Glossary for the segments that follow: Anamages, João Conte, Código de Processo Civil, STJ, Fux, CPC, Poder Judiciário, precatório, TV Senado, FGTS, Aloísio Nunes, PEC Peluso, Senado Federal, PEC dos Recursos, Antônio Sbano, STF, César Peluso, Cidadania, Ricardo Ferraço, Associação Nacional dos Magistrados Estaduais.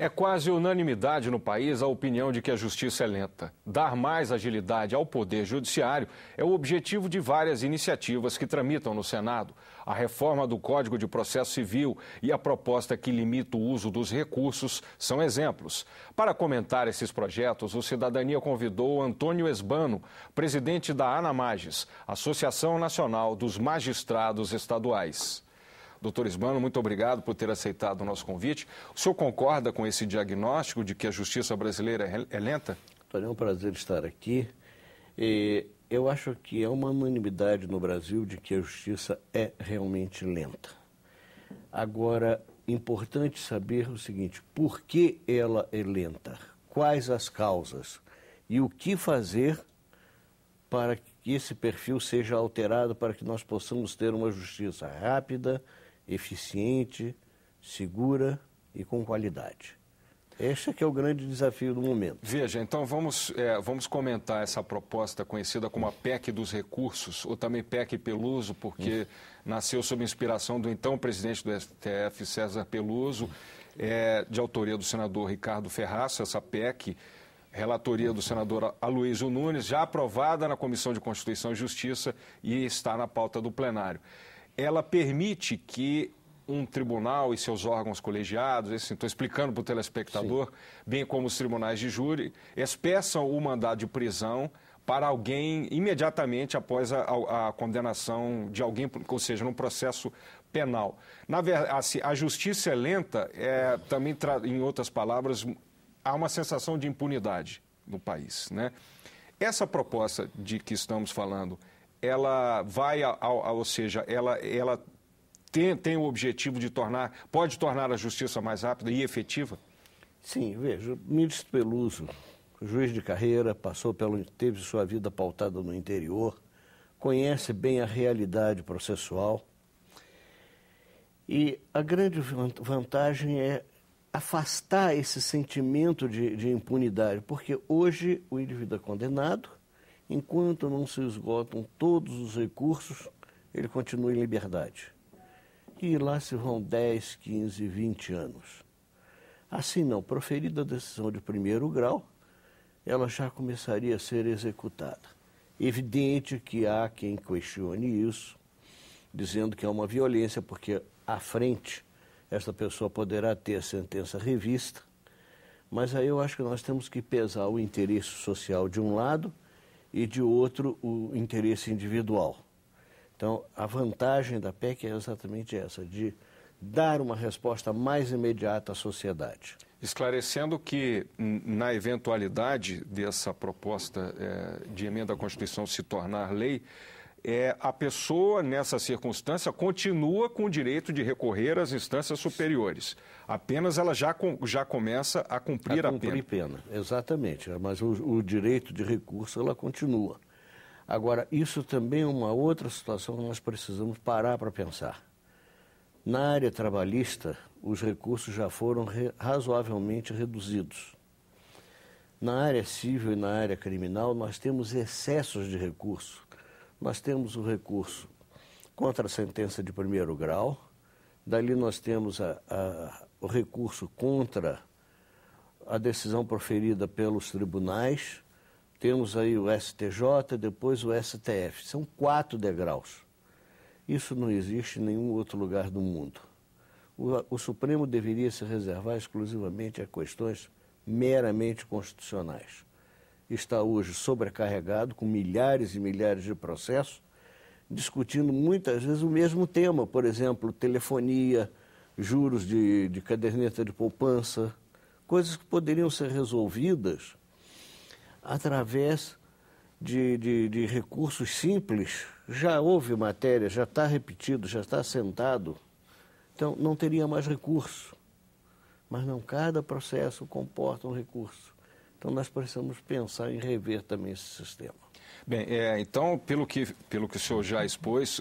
É quase unanimidade no país a opinião de que a justiça é lenta. Dar mais agilidade ao Poder Judiciário é o objetivo de várias iniciativas que tramitam no Senado. A reforma do Código de Processo Civil e a proposta que limita o uso dos recursos são exemplos. Para comentar esses projetos, o Cidadania convidou Antônio Sbano, presidente da Anamages, Associação Nacional dos Magistrados Estaduais. Doutor Sbano, muito obrigado por ter aceitado o nosso convite. O senhor concorda com esse diagnóstico de que a justiça brasileira é lenta? Antônio, é um prazer estar aqui. Eu acho que é uma unanimidade no Brasil de que a justiça é realmente lenta. Agora, importante saber o seguinte, por que ela é lenta? Quais as causas? E o que fazer para que esse perfil seja alterado, para que nós possamos ter uma justiça rápida, eficiente, segura e com qualidade. Este que é o grande desafio do momento. Veja, então vamos comentar essa proposta conhecida como a PEC dos Recursos, ou também PEC Peluso, porque nasceu sob inspiração do então presidente do STF, César Peluso, de autoria do senador Ricardo Ferraço, essa PEC, relatoria do senador Aloísio Nunes, já aprovada na Comissão de Constituição e Justiça e está na pauta do plenário. Ela permite que um tribunal e seus órgãos colegiados, estou explicando para o telespectador, sim, bem como os tribunais de júri, expeçam o mandado de prisão para alguém imediatamente após a condenação de alguém, ou seja, num processo penal. Na verdade, a justiça é lenta, também, em outras palavras, há uma sensação de impunidade no país, né? Essa proposta de que estamos falando, ela vai, ou seja, ela tem o objetivo de tornar a justiça mais rápida e efetiva? Sim, veja, o ministro Peluso, juiz de carreira, teve sua vida pautada no interior, conhece bem a realidade processual e a grande vantagem é afastar esse sentimento de impunidade, porque hoje o indivíduo é condenado, enquanto não se esgotam todos os recursos, ele continua em liberdade. E lá se vão 10, 15, 20 anos. Assim não, proferida a decisão de primeiro grau, ela já começaria a ser executada. Evidente que há quem questione isso, dizendo que é uma violência, porque à frente esta pessoa poderá ter a sentença revista, mas aí eu acho que nós temos que pesar o interesse social de um lado e de outro o interesse individual. Então, a vantagem da PEC é exatamente essa, de dar uma resposta mais imediata à sociedade. Esclarecendo que, na eventualidade dessa proposta de emenda à Constituição se tornar lei, a pessoa, nessa circunstância, continua com o direito de recorrer às instâncias superiores. Apenas ela já começa a cumprir a pena. A cumprir pena, exatamente. Mas o direito de recurso, ela continua. Agora, isso também é uma outra situação que nós precisamos parar para pensar. Na área trabalhista, os recursos já foram razoavelmente reduzidos. Na área civil e na área criminal, nós temos excessos de recurso. Nós temos o recurso contra a sentença de primeiro grau, dali nós temos o recurso contra a decisão proferida pelos tribunais, temos aí o STJ, depois o STF. São 4 degraus. Isso não existe em nenhum outro lugar do mundo. O Supremo deveria se reservar exclusivamente a questões meramente constitucionais. Está hoje sobrecarregado com milhares e milhares de processos, discutindo muitas vezes o mesmo tema. Por exemplo, telefonia, juros de caderneta de poupança, coisas que poderiam ser resolvidas através de recursos simples. Já houve matéria, já está repetido, já está assentado, então não teria mais recurso. Mas não, cada processo comporta um recurso. Então nós precisamos pensar em rever também esse sistema. Bem, então, pelo que o senhor já expôs,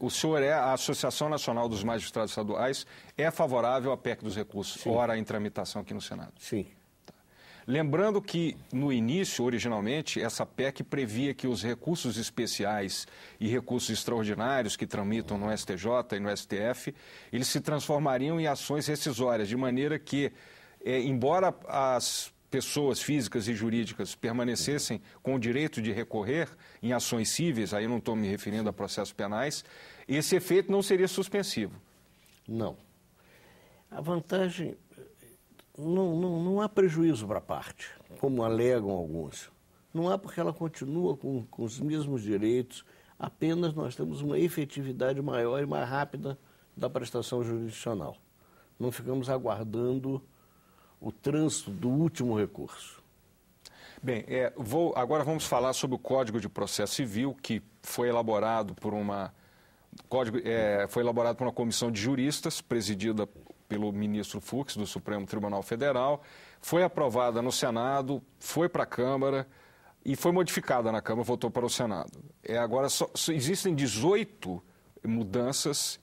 o senhor a Associação Nacional dos Magistrados Estaduais é favorável à PEC dos Recursos, sim, ora em tramitação aqui no Senado? Sim. Lembrando que, no início, originalmente, essa PEC previa que os recursos especiais e recursos extraordinários que tramitam no STJ e no STF, eles se transformariam em ações rescisórias, de maneira que embora as pessoas físicas e jurídicas permanecessem com o direito de recorrer em ações cíveis, aí eu não estou me referindo a processos penais, esse efeito não seria suspensivo. Não. A vantagem... Não há prejuízo para a parte, como alegam alguns. Não há, porque ela continua com os mesmos direitos, apenas nós temos uma efetividade maior e mais rápida da prestação jurisdicional. Não ficamos aguardando o trânsito do último recurso. Bem, agora vamos falar sobre o Código de Processo Civil, que foi elaborado por uma comissão de juristas, presidida pelo ministro Fux, do Supremo Tribunal Federal, foi aprovada no Senado, foi para a Câmara e foi modificada na Câmara, voltou para o Senado. Agora existem 18 mudanças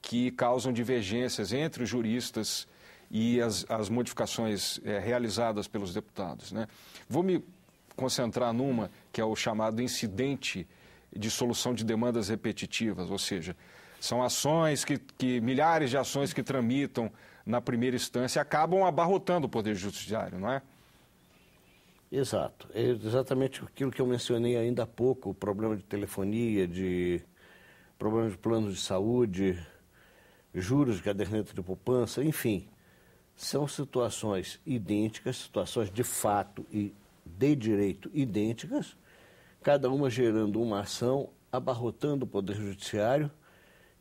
que causam divergências entre os juristas e as modificações realizadas pelos deputados, né? Vou me concentrar numa que é o chamado incidente de solução de demandas repetitivas, ou seja, são ações que milhares de ações que tramitam na primeira instância acabam abarrotando o Poder Judiciário, não é? Exato. É exatamente aquilo que eu mencionei ainda há pouco, o problema de telefonia, de problemas de planos de saúde, juros de caderneta de poupança, enfim. São situações idênticas, situações de fato e de direito idênticas, cada uma gerando uma ação, abarrotando o Poder Judiciário,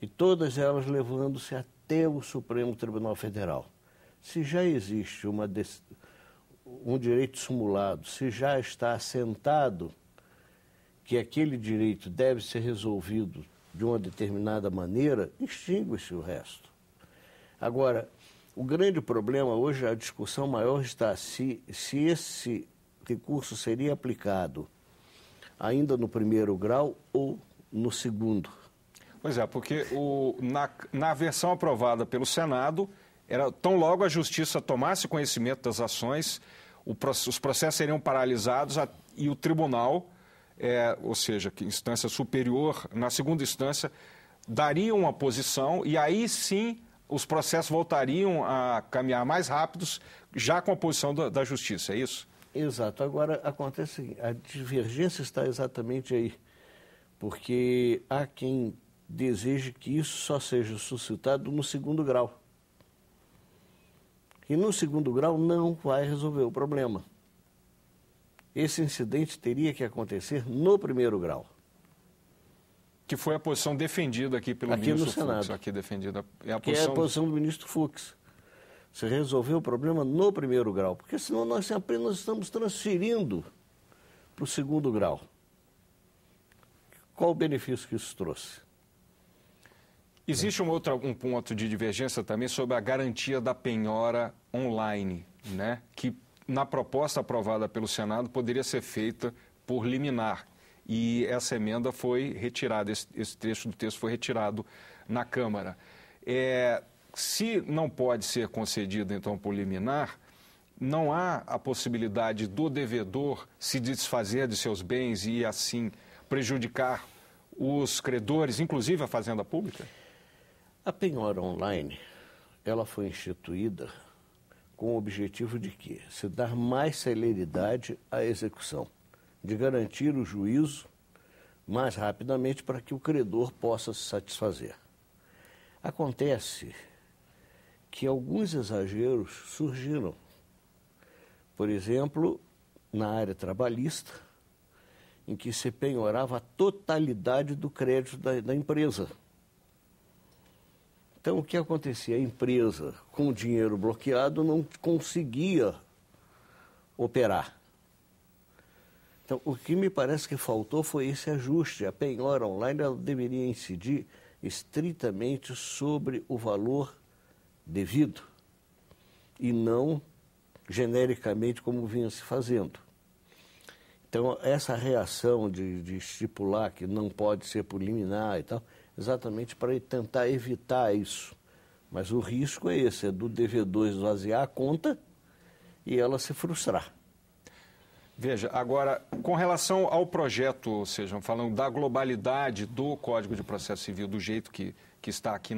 e todas elas levando-se até o Supremo Tribunal Federal. Se já existe um direito simulado, se já está assentado que aquele direito deve ser resolvido de uma determinada maneira, extingue-se o resto. Agora, o grande problema hoje, a discussão maior está se esse recurso seria aplicado ainda no primeiro grau ou no segundo. Pois é, porque na versão aprovada pelo Senado, tão logo a Justiça tomasse conhecimento das ações, os processos seriam paralisados e o Tribunal, ou seja, que instância superior, na segunda instância, daria uma posição e aí sim os processos voltariam a caminhar mais rápidos, já com a posição da Justiça, é isso? Exato. Agora, acontece a divergência está exatamente aí, porque há quem deseja que isso só seja suscitado no segundo grau. E no segundo grau não vai resolver o problema. Esse incidente teria que acontecer no primeiro grau. Que foi a posição defendida aqui pelo ministro Fux. Aqui no Senado. Aqui defendida. É a posição do ministro Fux. Se resolver o problema no primeiro grau. Porque senão nós apenas estamos transferindo para o segundo grau. Qual o benefício que isso trouxe? Existe um ponto de divergência também sobre a garantia da penhora online, né? Que na proposta aprovada pelo Senado poderia ser feita por liminar. E essa emenda foi retirada, esse trecho do texto foi retirado na Câmara. Se não pode ser concedida, então, por liminar, não há a possibilidade do devedor se desfazer de seus bens e, assim, prejudicar os credores, inclusive a Fazenda Pública? A penhora online, ela foi instituída com o objetivo de quê? Se dar mais celeridade à execução, de garantir o juízo mais rapidamente para que o credor possa se satisfazer. Acontece que alguns exageros surgiram. Por exemplo, na área trabalhista, em que se penhorava a totalidade do crédito da empresa. Então, o que acontecia? A empresa, com o dinheiro bloqueado, não conseguia operar. Então, o que me parece que faltou foi esse ajuste. A penhora online ela deveria incidir estritamente sobre o valor devido e não genericamente como vinha se fazendo. Então, essa reação de estipular que não pode ser por liminar e tal, exatamente para tentar evitar isso. Mas o risco é esse, é do devedor esvaziar a conta e ela se frustrar. Veja, agora, com relação ao projeto, ou seja, falando da globalidade do Código de Processo Civil, do jeito que está aqui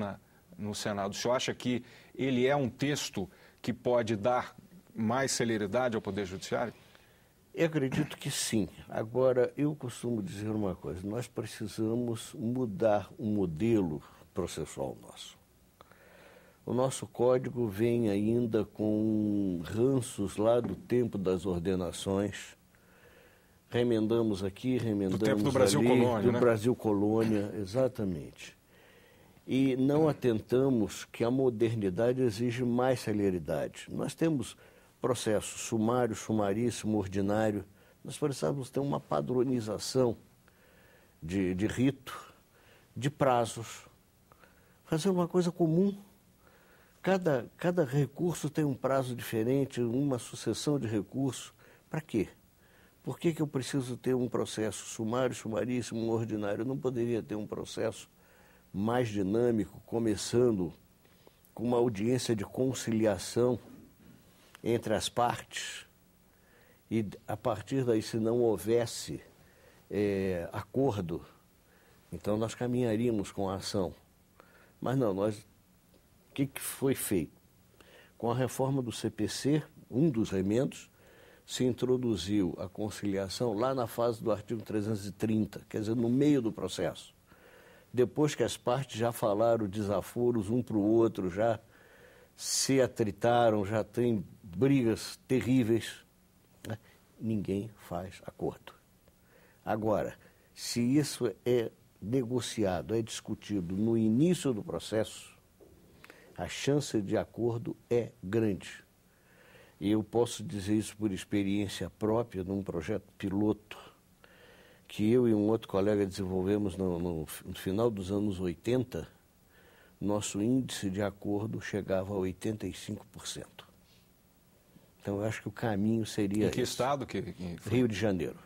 no Senado, o senhor acha que ele é um texto que pode dar mais celeridade ao Poder Judiciário? Eu acredito que sim. Agora, eu costumo dizer uma coisa, nós precisamos mudar o modelo processual nosso. O nosso código vem ainda com ranços lá do tempo das ordenações, remendamos aqui, remendamos ali. Do tempo do Brasil Colônia, né? Do Brasil Colônia, exatamente. E não atentamos que a modernidade exige mais celeridade. Nós temos processo sumário, sumaríssimo, ordinário, nós precisamos ter uma padronização de rito, de prazos, fazer uma coisa comum. Cada recurso tem um prazo diferente, uma sucessão de recursos. Para quê? Por que eu preciso ter um processo sumário, sumaríssimo, ordinário? Eu não poderia ter um processo mais dinâmico, começando com uma audiência de conciliação entre as partes e, a partir daí, se não houvesse acordo, então nós caminharíamos com a ação. Mas não, nós... O que foi feito? Com a reforma do CPC, um dos remendos, se introduziu a conciliação lá na fase do artigo 330, quer dizer, no meio do processo. Depois que as partes já falaram desaforos um para o outro, já se atritaram, já tem brigas terríveis, né? Ninguém faz acordo. Agora, se isso é negociado, é discutido no início do processo, a chance de acordo é grande. E eu posso dizer isso por experiência própria num projeto piloto que eu e um outro colega desenvolvemos no final dos anos 80, nosso índice de acordo chegava a 85%. Então, eu acho que o caminho seria esse. Em que estado? Rio de Janeiro.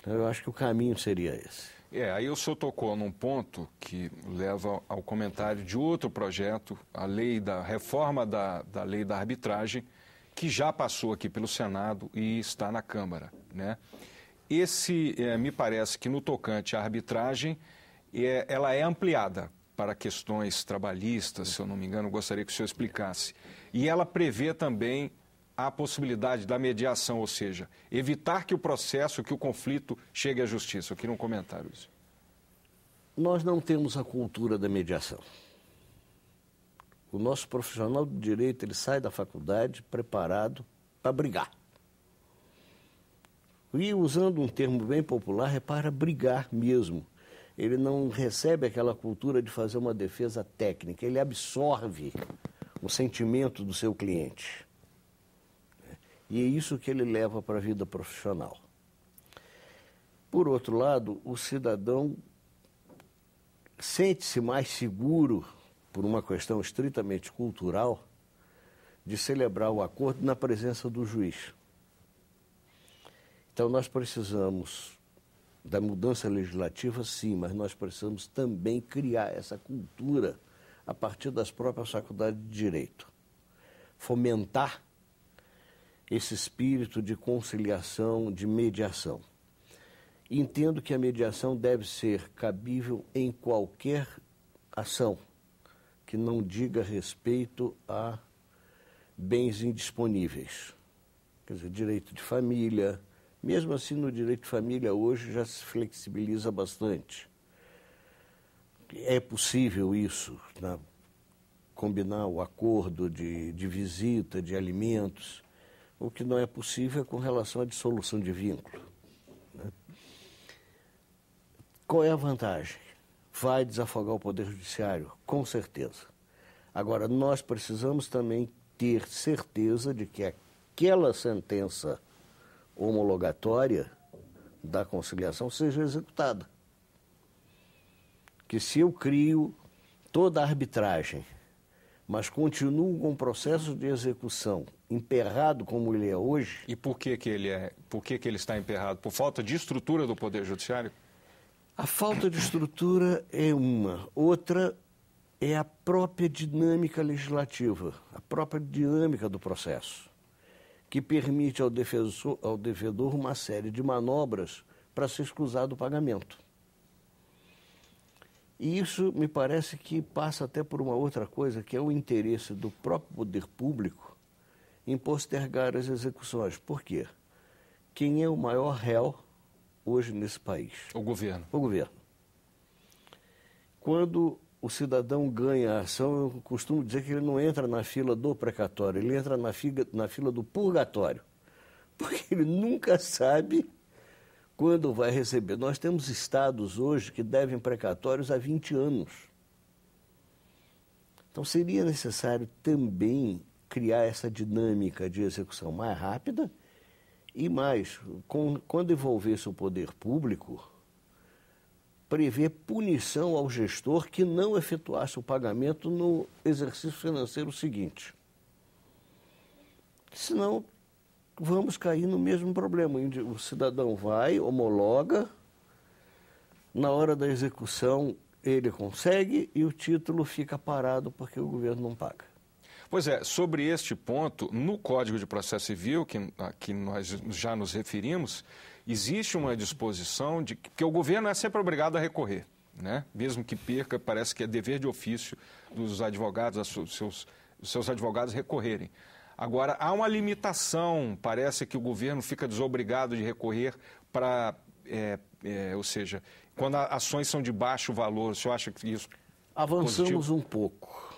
Então, eu acho que o caminho seria esse. Aí o senhor tocou num ponto que leva ao comentário de outro projeto, a lei da reforma da lei da arbitragem, que já passou aqui pelo Senado e está na Câmara, né? Me parece que no tocante à arbitragem, ela é ampliada para questões trabalhistas, se eu não me engano, gostaria que o senhor explicasse. E ela prevê também a possibilidade da mediação, ou seja, evitar que o processo, que o conflito chegue à justiça. Eu queria um comentário. Nós não temos a cultura da mediação. O nosso profissional do direito, ele sai da faculdade preparado para brigar. E, usando um termo bem popular, é para brigar mesmo. Ele não recebe aquela cultura de fazer uma defesa técnica, ele absorve o sentimento do seu cliente. E é isso que ele leva para a vida profissional. Por outro lado, o cidadão sente-se mais seguro, por uma questão estritamente cultural, de celebrar o acordo na presença do juiz. Então, nós precisamos da mudança legislativa, sim, mas nós precisamos também criar essa cultura a partir das próprias faculdades de Direito. Fomentar esse espírito de conciliação, de mediação. Entendo que a mediação deve ser cabível em qualquer ação que não diga respeito a bens indisponíveis. Quer dizer, direito de família... Mesmo assim, no direito de família, hoje, já se flexibiliza bastante. É possível isso, né? Combinar o acordo de visita, de alimentos. O que não é possível é com relação à dissolução de vínculo, né? Qual é a vantagem? Vai desafogar o Poder Judiciário, com certeza. Agora, nós precisamos também ter certeza de que aquela sentença homologatória da conciliação seja executada. Que se eu crio toda a arbitragem, mas continuo com o processo de execução emperrado como ele é hoje... E por que ele está emperrado? Por falta de estrutura do Poder Judiciário? A falta de estrutura é uma. Outra é a própria dinâmica legislativa, a própria dinâmica do processo, que permite ao devedor uma série de manobras para se escusar do pagamento. E isso me parece que passa até por uma outra coisa, que é o interesse do próprio poder público em postergar as execuções. Por quê? Quem é o maior réu hoje nesse país? O governo. O governo. Quando o cidadão ganha a ação, eu costumo dizer que ele não entra na fila do precatório, ele entra na fila do purgatório, porque ele nunca sabe quando vai receber. Nós temos estados hoje que devem precatórios há 20 anos. Então, seria necessário também criar essa dinâmica de execução mais rápida e mais, quando envolvesse o poder público, prever punição ao gestor que não efetuasse o pagamento no exercício financeiro seguinte. Senão, vamos cair no mesmo problema. O cidadão vai, homologa, na hora da execução ele consegue e o título fica parado porque o governo não paga. Pois é, sobre este ponto, no Código de Processo Civil, que nós já nos referimos, existe uma disposição de que o governo é sempre obrigado a recorrer, né? Mesmo que perca, parece que é dever de ofício dos advogados, os seus advogados recorrerem. Agora, há uma limitação, parece que o governo fica desobrigado de recorrer para, ou seja, quando ações são de baixo valor, o senhor acha que isso... Avançamos positivo? Um pouco.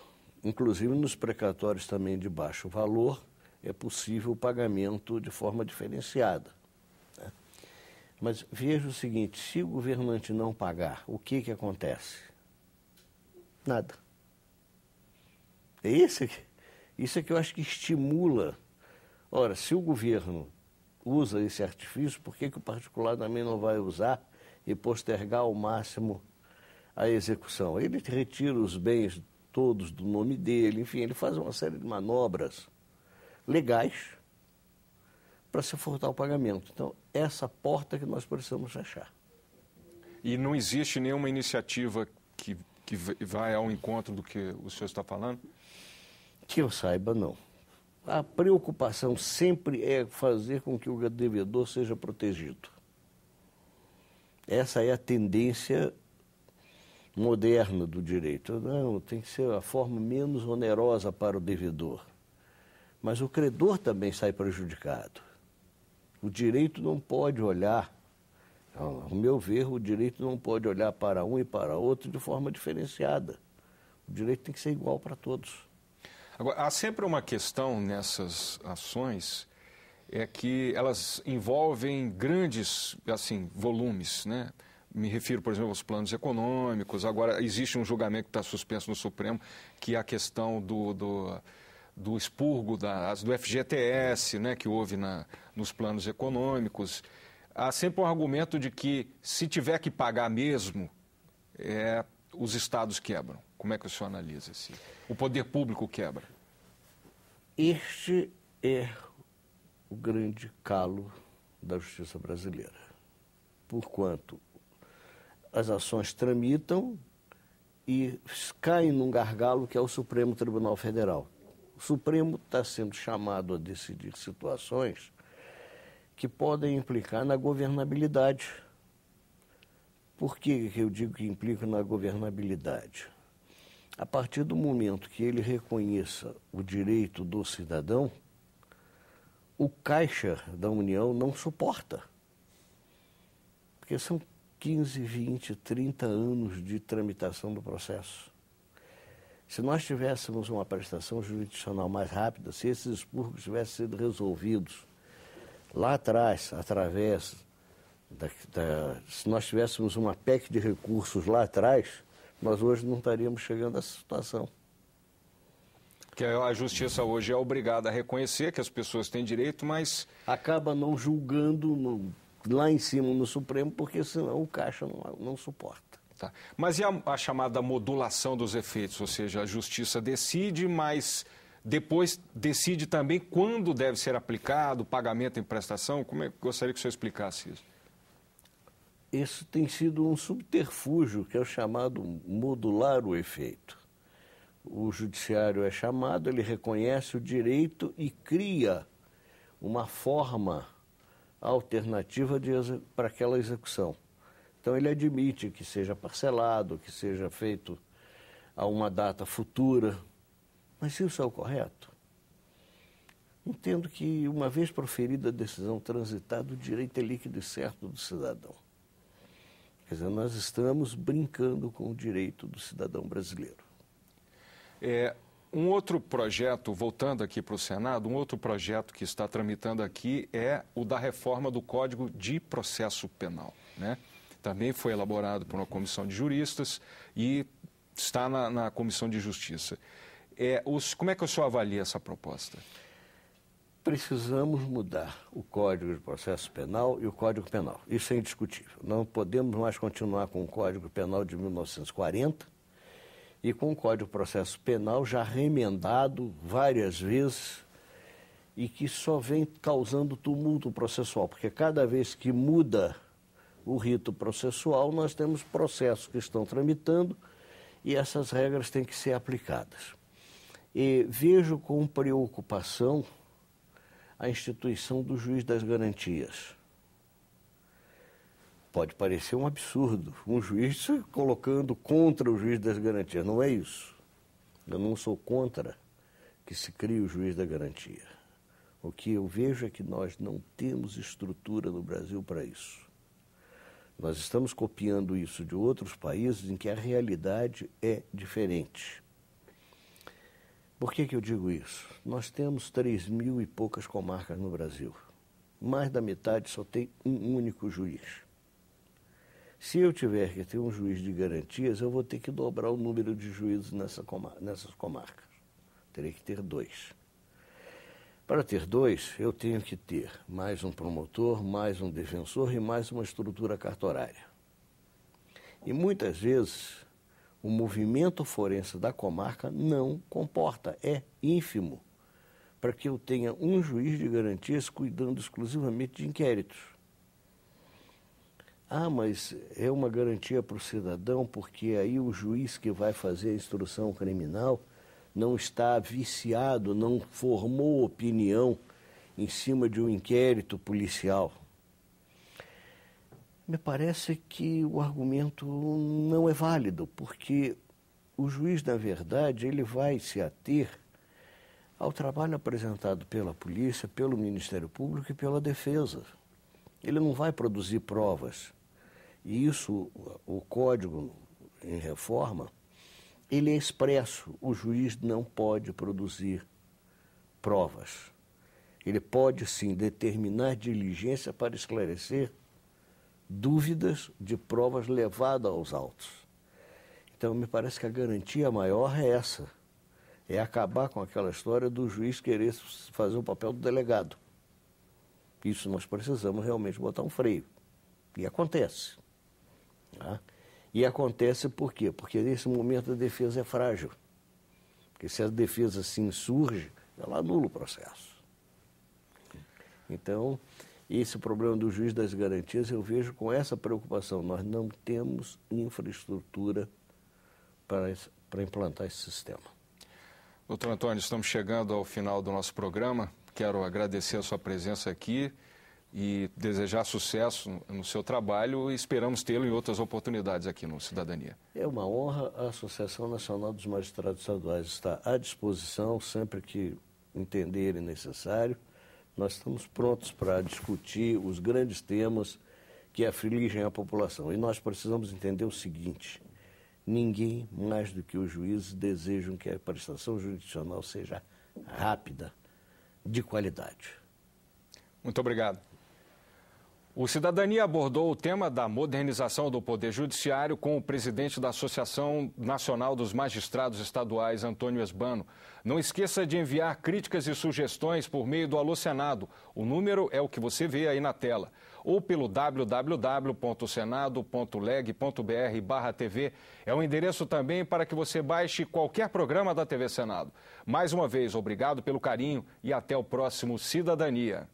Inclusive, nos precatórios também de baixo valor, é possível o pagamento de forma diferenciada. Né? Mas veja o seguinte, se o governante não pagar, o que acontece? Nada. É isso aqui. Isso é que eu acho que estimula. Ora, se o governo usa esse artifício, por que o particular também não vai usar e postergar ao máximo a execução? Ele retira os bens todos do nome dele, enfim, ele faz uma série de manobras legais para se furtar o pagamento. Então, essa porta que nós precisamos fechar. E não existe nenhuma iniciativa que vai ao encontro do que o senhor está falando? Que eu saiba, não. A preocupação sempre é fazer com que o devedor seja protegido. Essa é a tendência moderna do direito. Não, tem que ser a forma menos onerosa para o devedor. Mas o credor também sai prejudicado. O direito não pode olhar, ao meu ver, o direito não pode olhar para um e para outro de forma diferenciada. O direito tem que ser igual para todos. Agora, há sempre uma questão nessas ações, é que elas envolvem grandes, assim, volumes, né? Me refiro, por exemplo, aos planos econômicos. Agora, existe um julgamento que está suspenso no Supremo, que é a questão do expurgo do FGTS, né? Que houve nos planos econômicos. Há sempre um argumento de que, se tiver que pagar mesmo, os estados quebram. Como é que o senhor analisa isso? O poder público quebra? Este é o grande calo da justiça brasileira. Porquanto as ações tramitam e caem num gargalo que é o Supremo Tribunal Federal. O Supremo está sendo chamado a decidir situações que podem implicar na governabilidade. Por que eu digo que implica na governabilidade? A partir do momento que ele reconheça o direito do cidadão, o caixa da União não suporta. Porque são 15, 20, 30 anos de tramitação do processo. Se nós tivéssemos uma prestação jurisdicional mais rápida, se esses expurgos tivessem sido resolvidos lá atrás, através se nós tivéssemos uma PEC de recursos lá atrás, nós hoje não estaríamos chegando a essa situação. Porque a justiça hoje é obrigada a reconhecer que as pessoas têm direito, mas... acaba não julgando lá em cima no Supremo, porque senão o caixa não suporta. Tá. Mas e a chamada modulação dos efeitos? Ou seja, a justiça decide, mas depois decide também quando deve ser aplicado o pagamento em prestação? Como é, gostaria que o senhor explicasse isso. Isso tem sido um subterfúgio, que é o chamado modular o efeito. O judiciário é chamado, ele reconhece o direito e cria uma forma alternativa para aquela execução. Então, ele admite que seja parcelado, que seja feito a uma data futura. Mas isso é o correto? Entendo que, uma vez proferida a decisão transitada, o direito é líquido e certo do cidadão. Quer dizer, nós estamos brincando com o direito do cidadão brasileiro. Um outro projeto, voltando aqui para o Senado, um outro projeto que está tramitando aqui é o da reforma do Código de Processo Penal, né? Também foi elaborado por uma comissão de juristas e está na Comissão de Justiça. Como é que o senhor avalia essa proposta? Precisamos mudar o Código de Processo Penal e o Código Penal. Isso é indiscutível. Não podemos mais continuar com o Código Penal de 1940 e com o Código de Processo Penal já remendado várias vezes e que só vem causando tumulto processual, porque cada vez que muda o rito processual, nós temos processos que estão tramitando e essas regras têm que ser aplicadas. E vejo com preocupação a instituição do juiz das garantias. Pode parecer um absurdo, um juiz se colocando contra o juiz das garantias. Não é isso. Eu não sou contra que se crie o juiz da garantia. O que eu vejo é que nós não temos estrutura no Brasil para isso. Nós estamos copiando isso de outros países em que a realidade é diferente. Por que eu digo isso? Nós temos 3.000 e poucas comarcas no Brasil. Mais da metade só tem um único juiz. Se eu tiver que ter um juiz de garantias, eu vou ter que dobrar o número de juízes nessas comarcas. Terei que ter 2. Para ter 2, eu tenho que ter mais um promotor, mais um defensor e mais uma estrutura cartorária. E muitas vezes o movimento forense da comarca não comporta, é ínfimo, para que eu tenha um juiz de garantias cuidando exclusivamente de inquéritos. Ah, mas é uma garantia para o cidadão, porque aí o juiz que vai fazer a instrução criminal não está viciado, não formou opinião em cima de um inquérito policial. Me parece que o argumento não é válido, porque o juiz, na verdade, ele vai se ater ao trabalho apresentado pela polícia, pelo Ministério Público e pela defesa. Ele não vai produzir provas. E isso, o código em reforma, ele é expresso, o juiz não pode produzir provas. Ele pode, sim, determinar diligência para esclarecer dúvidas de provas levadas aos autos. Então, me parece que a garantia maior é essa, é acabar com aquela história do juiz querer fazer o papel do delegado. Isso nós precisamos realmente botar um freio. E acontece, tá? E acontece por quê? Porque nesse momento a defesa é frágil. Porque se a defesa se insurge, ela anula o processo. Então, esse problema do juiz das garantias eu vejo com essa preocupação. Nós não temos infraestrutura para implantar esse sistema. Doutor Antônio, estamos chegando ao final do nosso programa. Quero agradecer a sua presença aqui e desejar sucesso no seu trabalho e esperamos tê-lo em outras oportunidades aqui no Cidadania. É uma honra. A Associação Nacional dos Magistrados Estaduais está à disposição sempre que entenderem necessário. Nós estamos prontos para discutir os grandes temas que afligem a população. E nós precisamos entender o seguinte: ninguém mais do que os juízes desejam que a prestação jurisdicional seja rápida, de qualidade. Muito obrigado. O Cidadania abordou o tema da modernização do Poder Judiciário com o presidente da Associação Nacional dos Magistrados Estaduais, Antônio Sbano. Não esqueça de enviar críticas e sugestões por meio do Alô Senado. O número é o que você vê aí na tela. Ou pelo www.senado.leg.br/tv. É um endereço também para que você baixe qualquer programa da TV Senado. Mais uma vez, obrigado pelo carinho e até o próximo Cidadania.